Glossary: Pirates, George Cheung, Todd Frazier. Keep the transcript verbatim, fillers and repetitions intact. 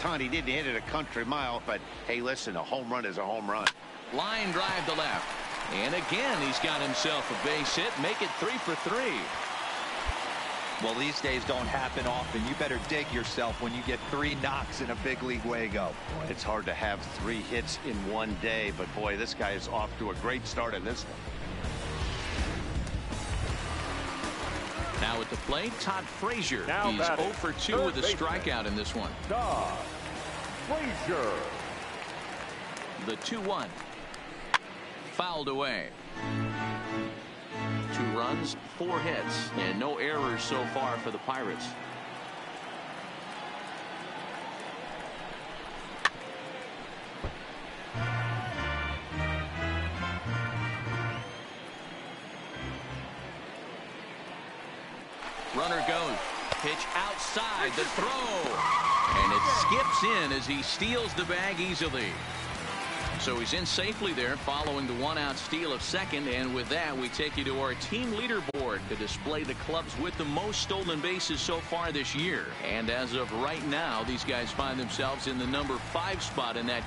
Todd, he didn't hit it a country mile, but hey, listen, a home run is a home run. Line drive to left. And again, he's got himself a base hit. Make it three for three. Well, these days don't happen often. You better dig yourself when you get three knocks in a big league Wago. Boy, it's hard to have three hits in one day, but boy, this guy is off to a great start in this one. Now at the plate, Todd Frazier. Now he's oh for two with a strikeout in this one. Todd Frazier. The two one. Fouled away. Two runs, four hits, and no errors so far for the Pirates. Runner goes. Pitch outside, the throw. And it skips in as he steals the bag easily. So he's in safely there following the one-out steal of second, and with that we take you to our team leaderboard to display the clubs with the most stolen bases so far this year. And as of right now, these guys find themselves in the number five spot in that